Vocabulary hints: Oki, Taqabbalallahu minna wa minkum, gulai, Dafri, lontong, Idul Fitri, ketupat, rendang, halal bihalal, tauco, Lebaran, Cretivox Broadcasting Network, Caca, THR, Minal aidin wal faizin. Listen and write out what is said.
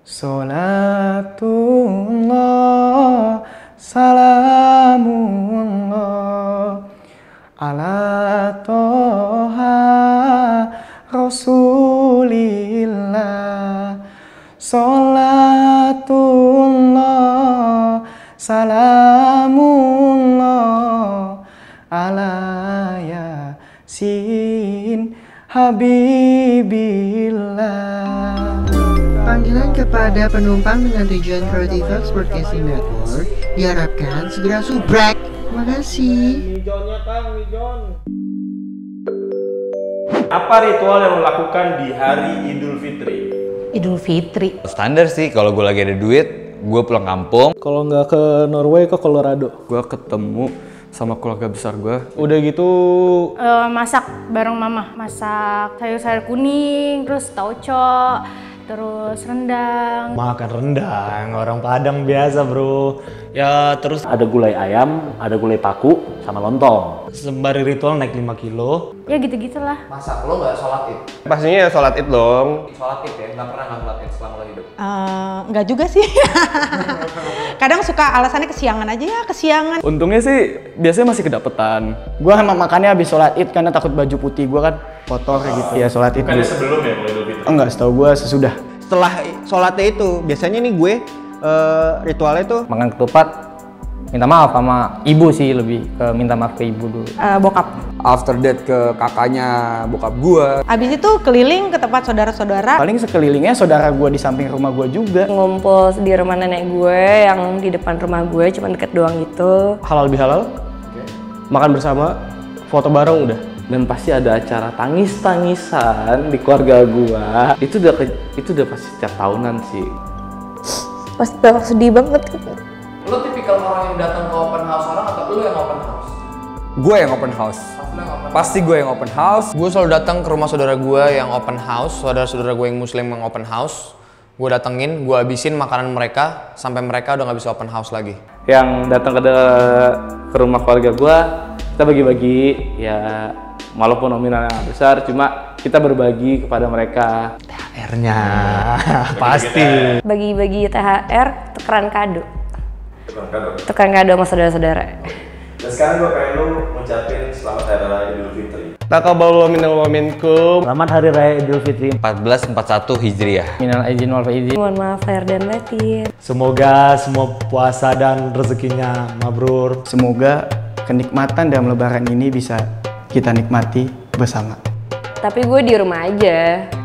Salatullah, salamullah ala toha rasulillah. Salatullah, salamullah ala yasin habibillah. Panggilan kepada penumpang dengan tujuan Cretivox Broadcasting Network diharapkan segera subrek. Terima kasih. Apa ritual yang dilakukan di hari Idul Fitri? Idul Fitri standar sih, kalau gue lagi ada duit, gue pulang kampung. Kalau nggak ke Norway, ke Colorado. Gue ketemu sama keluarga besar gue. Udah gitu masak bareng mama. Masak sayur-sayur kuning, terus tauco, terus rendang. Makan rendang, orang Padang biasa bro. Ya terus ada gulai ayam, ada gulai paku, sama lontong. Sembari ritual naik 5 kilo. Ya gitu-gitulah. Masak lo nggak sholat id? Pastinya sholat id dong. Sholat id ya? Nggak pernah nggak sholat id selama lo hidup? Nggak juga sih. Kadang suka alasannya kesiangan aja ya, kesiangan. Untungnya sih biasanya masih kedapetan. Gue emang makannya habis sholat id karena takut baju putih gue kan kotor kayak gitu. Ya sholat id. Bukannya sebelum ya? Enggak, setahu gue sesudah. Setelah sholatnya itu, biasanya nih gue ritualnya tuh makan ketupat, minta maaf sama ibu sih, lebih ke minta maaf ke ibu dulu. Bokap. After that ke kakaknya bokap gue. Abis itu keliling ke tempat saudara-saudara. Paling sekelilingnya saudara gue di samping rumah gue juga. Ngumpul di rumah nenek gue yang di depan rumah gue, cuman deket doang gitu. Halal bihalal, makan bersama, foto bareng udah. Dan pasti ada acara tangis-tangisan di keluarga gua. Itu udah pasti setiap tahunan sih. Pasti bakal sedih banget. Lo tipikal orang yang datang ke open house orang atau lo yang open house? Gue yang open house. Pasti gue yang open house. Gue selalu datang ke rumah saudara gue yang open house, saudara-saudara gue yang muslim yang open house. Gue datengin, gue abisin makanan mereka sampai mereka udah nggak bisa open house lagi. Yang datang ke rumah keluarga gue, kita bagi-bagi ya. Walaupun nominalnya besar, cuma kita berbagi kepada mereka. THR-nya pasti. Bagi-bagi THR, tukeran kado. Tukeran kado sama saudara-saudara. Dan sekarang gue pengen lu ngucapin selamat Hari Raya Idul Fitri. Taqabbalallahu minna wa minkum. Selamat Hari Raya Idul Fitri 1441 Hijriah. Minal aidin wal faizin. Mohon maaf lahir dan batin. Semoga semua puasa dan rezekinya mabrur. Semoga kenikmatan dalam lebaran ini bisa kita nikmati bersama. Tapi gue di rumah aja.